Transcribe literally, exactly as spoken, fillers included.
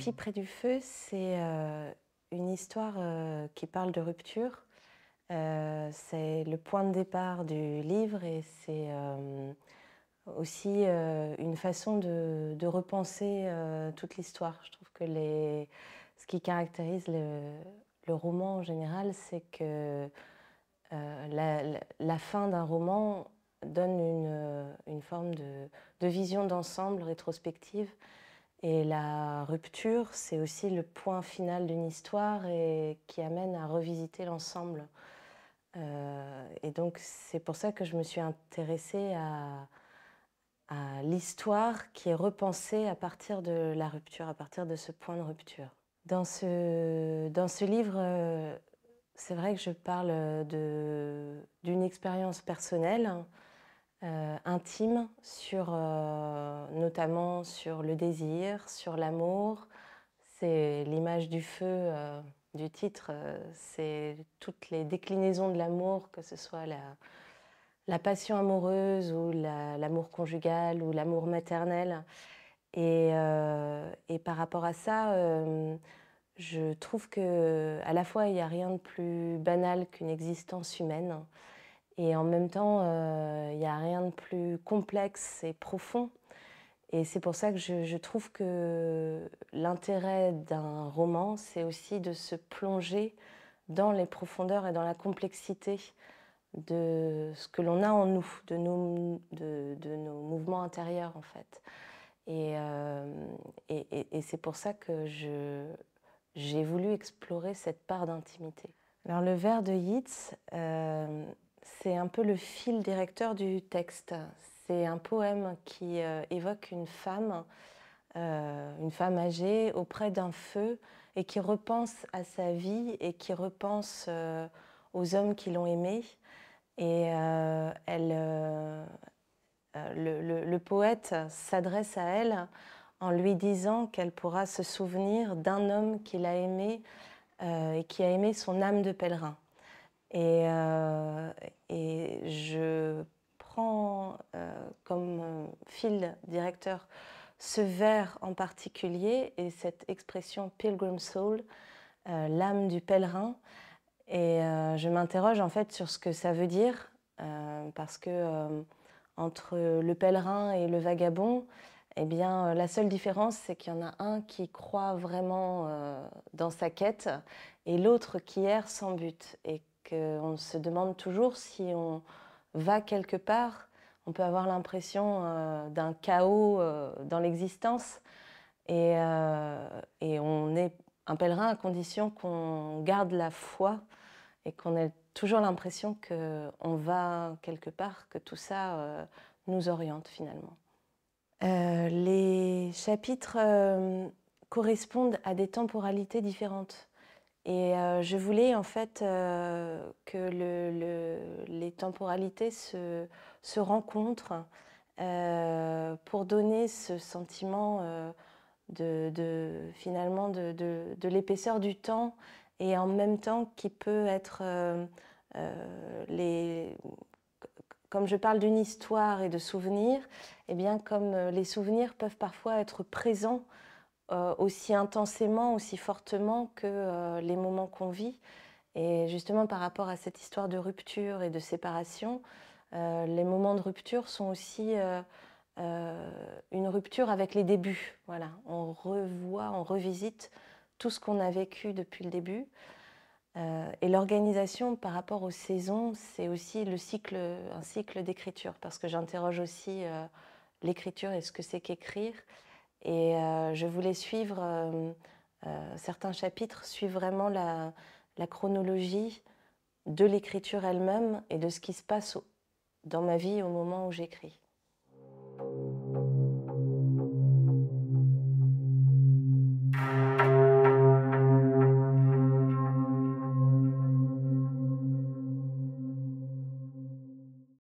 fille près du feu, c'est euh, une histoire euh, qui parle de rupture. Euh, c'est le point de départ du livre et c'est euh, aussi euh, une façon de, de repenser euh, toute l'histoire. Je trouve que les, ce qui caractérise le, le roman en général, c'est que euh, la, la, la fin d'un roman donne une, une forme de, de vision d'ensemble rétrospective. Et la rupture, c'est aussi le point final d'une histoire et qui amène à revisiter l'ensemble. Euh, et donc, c'est pour ça que je me suis intéressée à, à l'histoire qui est repensée à partir de la rupture, à partir de ce point de rupture. Dans ce, dans ce livre, c'est vrai que je parle de, d'une expérience personnelle, Euh, intime, sur, euh, notamment sur le désir, sur l'amour. C'est l'image du feu euh, du titre, euh, c'est toutes les déclinaisons de l'amour, que ce soit la, la passion amoureuse ou la, l'amour conjugal ou l'amour maternel. Et, euh, et par rapport à ça, euh, je trouve qu'à la fois, il n'y a rien de plus banal qu'une existence humaine. Et en même temps, il euh, n'y a rien de plus complexe et profond. Et c'est pour ça que je, je trouve que l'intérêt d'un roman, c'est aussi de se plonger dans les profondeurs et dans la complexité de ce que l'on a en nous, de nos, de, de nos mouvements intérieurs, en fait. Et, euh, et, et, et c'est pour ça que je, j'ai voulu explorer cette part d'intimité. Alors, le vers de Yeats, euh, c'est un peu le fil directeur du texte. C'est un poème qui euh, évoque une femme, euh, une femme âgée, auprès d'un feu, et qui repense à sa vie et qui repense euh, aux hommes qui l'ont aimée. Et euh, elle, euh, le, le, le poète s'adresse à elle en lui disant qu'elle pourra se souvenir d'un homme qui l'a aimé euh, et qui a aimé son âme de pèlerin. Et, euh, et je prends euh, comme fil directeur ce vers en particulier et cette expression « Pilgrim Soul euh, », l'âme du pèlerin. Et euh, je m'interroge en fait sur ce que ça veut dire, euh, parce que euh, entre le pèlerin et le vagabond, eh bien, la seule différence, c'est qu'il y en a un qui croit vraiment euh, dans sa quête et l'autre qui erre sans but. Et on se demande toujours si on va quelque part, on peut avoir l'impression euh, d'un chaos euh, dans l'existence et, euh, et on est un pèlerin à condition qu'on garde la foi et qu'on ait toujours l'impression qu'on va quelque part, que tout ça euh, nous oriente finalement. Euh, les chapitres euh, correspondent à des temporalités différentes. Et euh, je voulais en fait euh, que le, le, les temporalités se, se rencontrent euh, pour donner ce sentiment euh, de, de, finalement de, de, de l'épaisseur du temps et en même temps qui peut être, euh, euh, les, comme je parle d'une histoire et de souvenirs, eh bien comme les souvenirs peuvent parfois être présents aussi intensément, aussi fortement que euh, les moments qu'on vit. Et justement, par rapport à cette histoire de rupture et de séparation, euh, les moments de rupture sont aussi euh, euh, une rupture avec les débuts. Voilà. On revoit, on revisite tout ce qu'on a vécu depuis le début. Euh, et l'organisation par rapport aux saisons, c'est aussi le cycle, un cycle d'écriture, parce que j'interroge aussi euh, l'écriture et ce que c'est qu'écrire. Et euh, je voulais suivre, euh, euh, certains chapitres suivent vraiment la, la chronologie de l'écriture elle-même et de ce qui se passe dans ma vie au moment où j'écris.